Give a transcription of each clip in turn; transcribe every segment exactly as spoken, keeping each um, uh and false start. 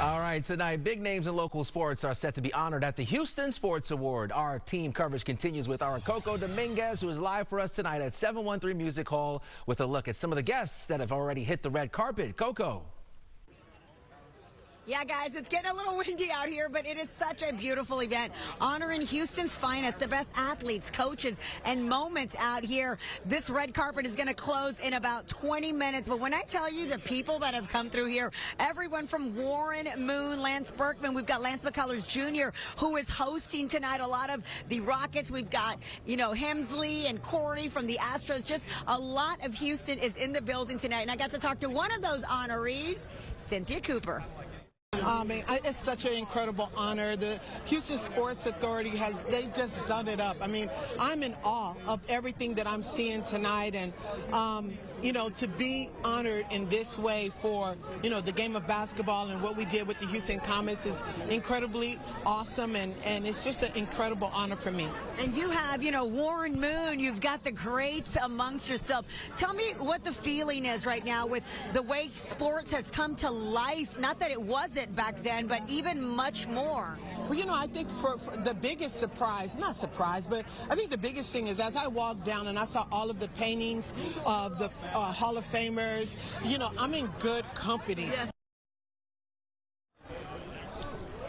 All right, tonight, big names in local sports are set to be honored at the Houston Sports Award. Our team coverage continues with our Coco Dominguez, who is live for us tonight at seven one three Music Hall with a look at some of the guests that have already hit the red carpet. Coco. Yeah, guys, it's getting a little windy out here, but it is such a beautiful event honoring Houston's finest, the best athletes, coaches, and moments out here. This red carpet is going to close in about twenty minutes, but when I tell you the people that have come through here, everyone from Warren Moon, Lance Berkman, we've got Lance McCullers Junior, who is hosting tonight a lot of the Rockets. We've got, you know, Hemsley and Corey from the Astros. Just a lot of Houston is in the building tonight, and I got to talk to one of those honorees, Cynthia Cooper. Um, it's such an incredible honor. The Houston Sports Authority has, they just done it up. I mean, I'm in awe of everything that I'm seeing tonight. And, um, you know, to be honored in this way for, you know, the game of basketball and what we did with the Houston Comets is incredibly awesome. And, and it's just an incredible honor for me. And you have, you know, Warren Moon, you've got the greats amongst yourself. Tell me what the feeling is right now with the way sports has come to life. Not that it wasn't back then, but even much more. Well, you know, I think for, for the biggest surprise, not surprise, but I think the biggest thing is as I walked down and I saw all of the paintings of the uh, Hall of Famers, you know, I'm in good company. Yes.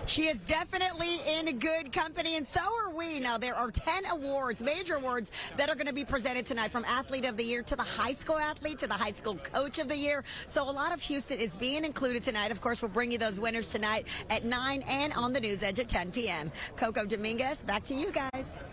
She is definitely in good company, and so are we. Now, there are ten awards, major awards, that are going to be presented tonight, from Athlete of the Year to the High School Athlete to the High School Coach of the Year. So a lot of Houston is being included tonight. Of course, we'll bring you those winners tonight at nine and on the News Edge at ten p m Coco Dominguez, back to you guys.